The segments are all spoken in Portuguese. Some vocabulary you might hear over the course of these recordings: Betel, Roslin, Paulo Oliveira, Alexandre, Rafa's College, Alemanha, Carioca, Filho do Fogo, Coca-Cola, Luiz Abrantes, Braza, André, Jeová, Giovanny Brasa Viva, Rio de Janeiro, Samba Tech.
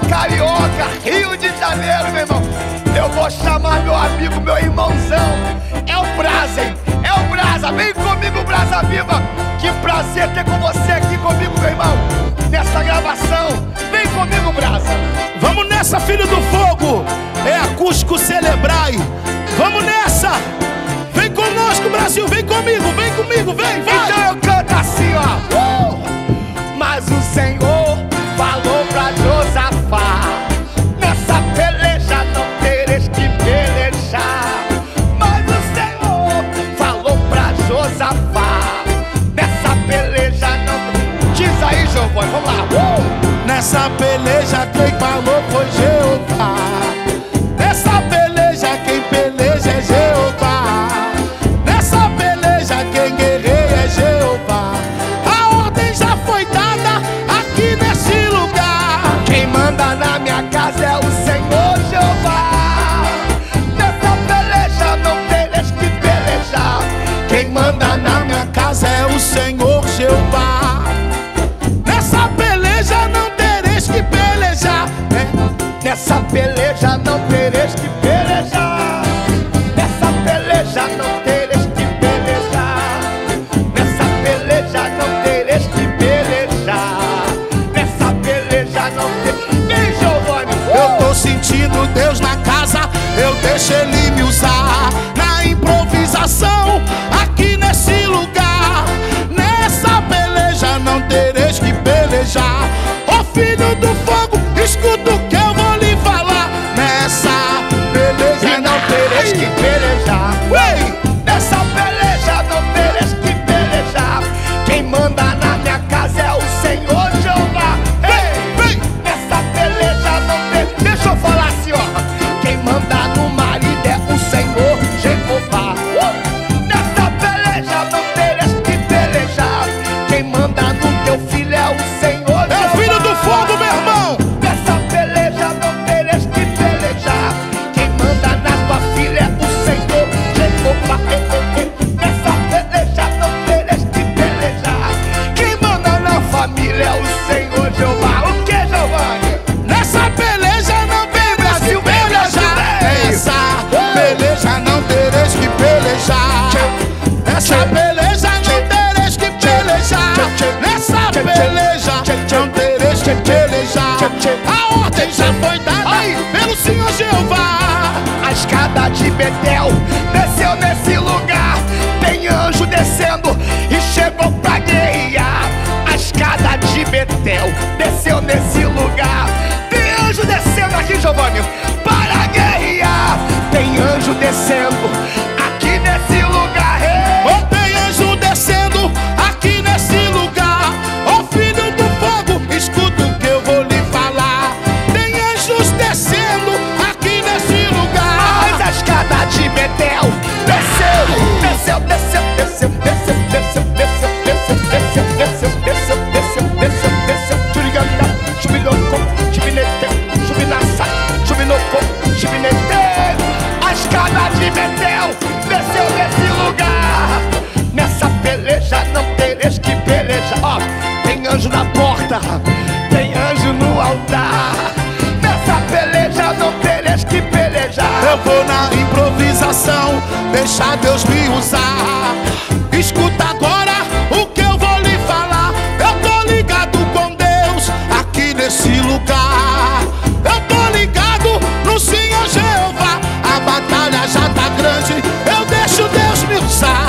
pra Carioca, Rio de Janeiro, meu irmão. Eu vou chamar meu amigo, meu irmãozão. É o Braza, hein? É o Braza. Vem comigo, Braza Viva. Que prazer ter com você aqui comigo, meu irmão, nessa gravação. Vem comigo, Braza. Vamos nessa, Filho do Fogo. É acústico, celebrai. Vamos nessa. Vem conosco, Brasil. Vem comigo, vem comigo, vem, vai. Então eu canto assim, ó. Mas o Senhor falou pra Jeová, nessa peleja não teres que pelejar. Mas o Senhor falou pra Jeová, nessa peleja não... Diz aí, Jeová, vamos lá. Nessa peleja quem falou foi Jeová. Nessa peleja quem peleja é Jeová. Nessa peleja quem guerreia é Jeová. A ordem já foi dada aqui nesse lugar. Quem manda na minha casa é o Senhor Jeová. Nessa peleja não teres que pelejar. Quem manda na minha casa é o Senhor Jeová. Nessa peleja não teres que pelejar. Nessa peleja não teres que pelejar. Nessa peleja não teres que pelejar. Nessa peleja não teres que pelejar. Nessa peleja não teres... Vem, Giovanni! Eu tô sentindo Deus na casa, eu deixo Ele me usar. Na improvisação, aqui nesse lugar. Nessa peleja não teres que pelejar. Ô Filho do Fogo, escuta o que eu vou lhe falar. Nessa peleja não teres que pelejar. Nessa peleja não teres que pelejar. Quem manda na minha casa é o Senhor Jeová. Nessa peleja não teres... Deixa eu falar assim, ó. Quem manda no marido é o Senhor Jeová. Nessa peleja não teres que pelejar. Quem manda no teu filho é o Senhor Jeová. É o Filho do Fogo, meu irmão. Nessa peleja não teres que pelejar. Quem manda na tua filha é o Senhor Jeová. Nessa peleja não teres que pelejar. Quem manda na família é o Senhor Jeová. O que, Giovanni? Nessa peleja não teres que pelejar. Nessa peleja não teres que pelejar. Nessa peleja não teres que pelejar. Nessa peleja não teres que pelejar. A ordem já foi dada pelo Senhor Jeová. A escada de Betel desceu nesse lugar. Tem anjo descendo e chegou pra guerrear. A escada de Betel desceu nesse lugar. Tem anjo descendo aqui, Giovanni, para guerrear. Tem anjo descendo aqui nesse lugar. Ô, tem anjo descendo aqui nesse lugar. Ô, Filho do Fogo, escuta o que eu vou lhe falar. Tem anjos descendo aqui nesse lugar. Mas a escada de Betel desceu, desceu, desceu, desceu, desceu, desceu, desceu, desceu, desceu, desceu, desceu, desceu, desceu, desceu. Chubiganda, chubiloco, chubinete, chubinassa, chubiloco, chubinete. A escada de Betel desceu nesse lugar. Nessa peleja não teres que pelejar. Ó, tem anjo na porta, tem anjo no altar. Nessa peleja não teres que pelejar. Eu vou na improvisação, deixa Deus me usar. Escuta agora o que eu vou lhe falar. Eu tô ligado com Deus aqui nesse lugar. Eu tô ligado no Senhor Jeová. A batalha já tá grande, eu deixo Deus me usar.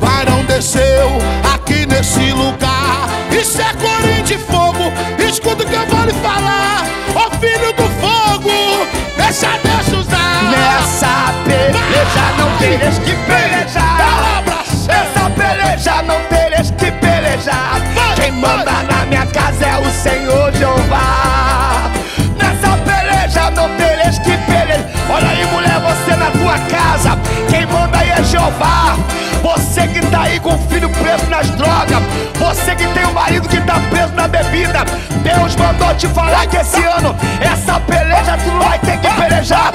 Varão desceu aqui nesse lugar. Isso é corrente de fogo, escuta o que eu vou lhe falar. Ó, Filho do Fogo, deixa Deus usar. Nessa peleja não teres que pelejar. Nessa peleja não teres que pelejar. Quem manda na minha casa é o Senhor Jeová. Nessa peleja não teres que pelejar. Olha aí, mulher, você na tua casa, quem manda aí é Jeová. Você que tá aí com o filho preso nas drogas, você que tem o marido que tá preso na bebida, Deus mandou te falar que esse ano essa peleja tu não vai ter que pelejar.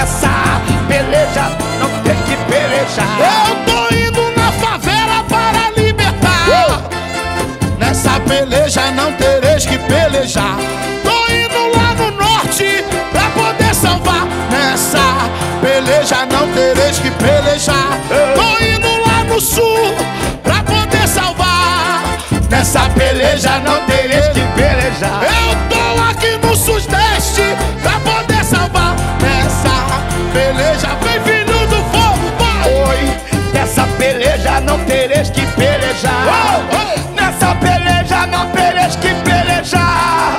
Essa peleja não tem que pelejar. Eu tô indo na favela para libertar. Nessa peleja não teres que pelejar. Tô indo lá bandeja, não tereis que pelejar. Tô indo lá no sul pra poder salvar. Nessa peleja não tereis que pelejar. Eu tô aqui no sudeste pra poder salvar. Nessa peleja vem Filho do Fogo, vai. Oi, nessa peleja não tereis que pelejar. Oh, oh. Nessa peleja não tereis que pelejar.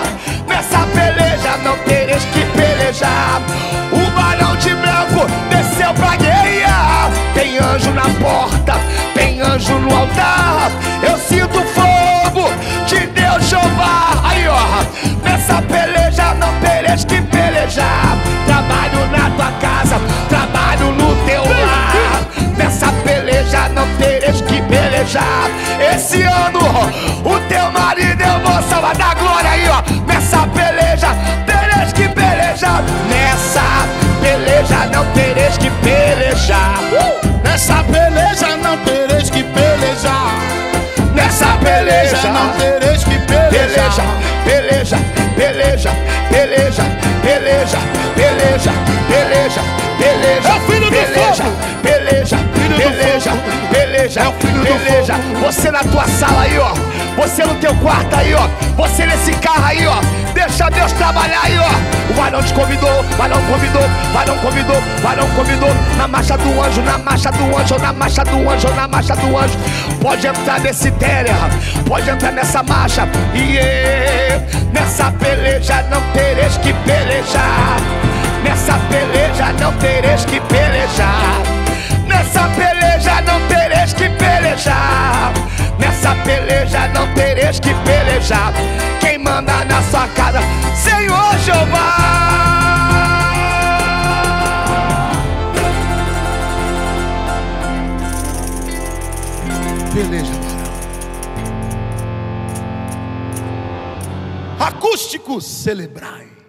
Nessa peleja não tereis que pelejar. O barão de branco desceu pra guerrear. Tem anjo na porta, tem anjo no altar. Eu sinto o fogo de Deus Jeová. Aí ó, nessa peleja não tereis que pelejar. Trabalho na tua casa, trabalho no teu lar. Nessa peleja não tereis que pelejar. Esse ano o teu marido eu vou salvar da glória. Aí ó, nessa peleja tereis que pelejar. Nessa peleja não tereis que pelejar. Nessa peleja não tereis que pelejar. Nessa peleja não tereis que pelejar. Peleja, peleja, peleja, peleja, peleja, peleja, peleja. É o Filho do Fogo. Peleja, peleja, peleja, é o Filho do Fogo. Você na tua sala aí ó, você no teu quarto aí ó, você nesse carro aí ó, deixa Deus trabalhar aí ó. O varão te convidou, varão convidou, varão convidou, varão convidou. Na marcha do anjo, na marcha do anjo, na marcha do anjo, na marcha do anjo. Pode entrar nesse terra, pode entrar nessa marcha. Yeah. Nessa peleja não tereis que pelejar. Nessa peleja não tereis que pelejar. Nessa peleja não tereis que pelejar. Nessa peleja não tereis que pelejar. Quem manda na sua casa, Senhor Jeová. Peleja, barão. Acústicos, celebrai.